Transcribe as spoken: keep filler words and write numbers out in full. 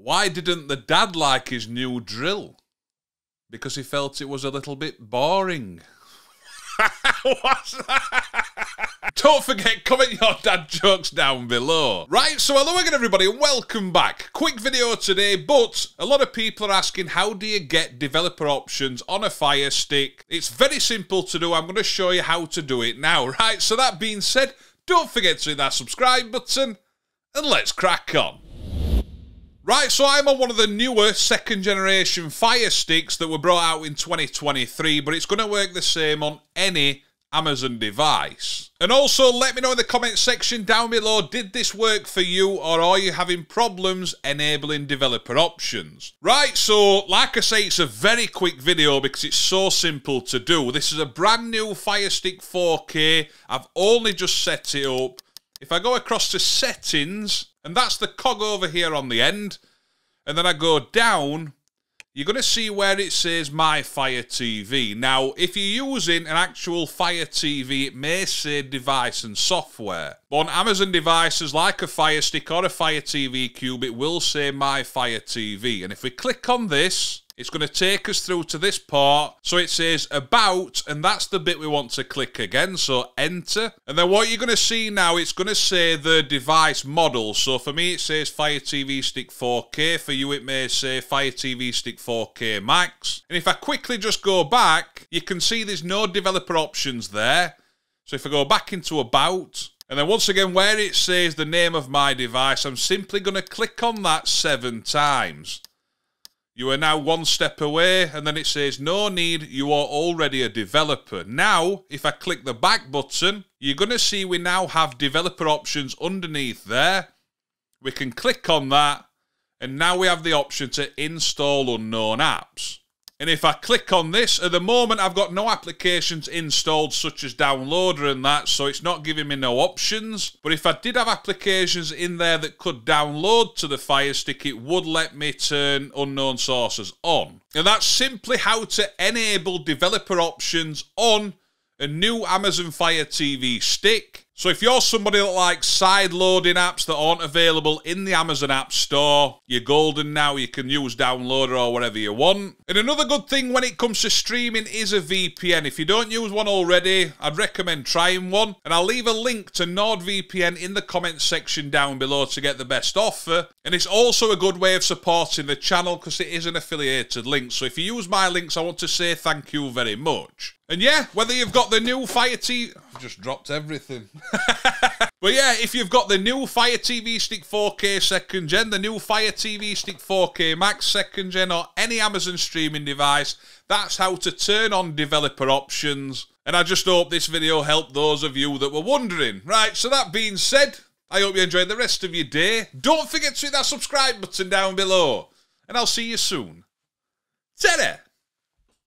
Why didn't the dad like his new drill? Because he felt it was a little bit boring. What's that? Don't forget, comment your dad jokes down below. Right, so hello again everybody, welcome back. Quick video today, but a lot of people are asking, how do you get developer options on a Fire Stick? It's very simple to do. I'm going to show you how to do it now. Right, so that being said, don't forget to hit that subscribe button and let's crack on. Right, so I'm on one of the newer second generation Fire Sticks that were brought out in twenty twenty-three, but it's going to work the same on any Amazon device. And also, let me know in the comment section down below, did this work for you, or are you having problems enabling developer options? Right, so like I say, it's a very quick video because it's so simple to do. This is a brand new Fire Stick four K. I've only just set it up. If I go across to settings, and that's the cog over here on the end, and then I go down, you're going to see where it says My Fire T V. Now, if you're using an actual Fire T V, it may say device and software. But on Amazon devices like a Fire Stick or a Fire T V Cube, it will say My Fire T V. And if we click on this, it's going to take us through to this part. So it says About, and that's the bit we want to click again. So Enter. And then what you're going to see now, it's going to say the device model. So for me, it says Fire T V Stick four K. For you, it may say Fire T V Stick four K Max. And if I quickly just go back, you can see there's no developer options there. So if I go back into About, and then once again, where it says the name of my device, I'm simply going to click on that seven times. You are now one step away, and then it says, no need, you are already a developer. Now, if I click the back button, you're going to see we now have developer options underneath there. We can click on that, and now we have the option to install unknown apps. And if I click on this, at the moment, I've got no applications installed, such as Downloader and that, so it's not giving me no options. But if I did have applications in there that could download to the Fire Stick, it would let me turn unknown sources on. And that's simply how to enable developer options on a new Amazon Fire T V Stick. So if you're somebody that likes side-loading apps that aren't available in the Amazon App Store, you're golden now. You can use Downloader or whatever you want. And another good thing when it comes to streaming is a V P N. If you don't use one already, I'd recommend trying one. And I'll leave a link to NordVPN in the comments section down below to get the best offer. And it's also a good way of supporting the channel because it is an affiliated link. So if you use my links, I want to say thank you very much. And yeah, whether you've got the new Fire T V... I've just dropped everything. But yeah, if you've got the new Fire T V Stick four K second gen, the new Fire T V Stick four K Max second gen, or any Amazon streaming device, that's how to turn on developer options. And I just hope this video helped those of you that were wondering. Right, so that being said, I hope you enjoyed the rest of your day. Don't forget to hit that subscribe button down below. And I'll see you soon. Ta-da!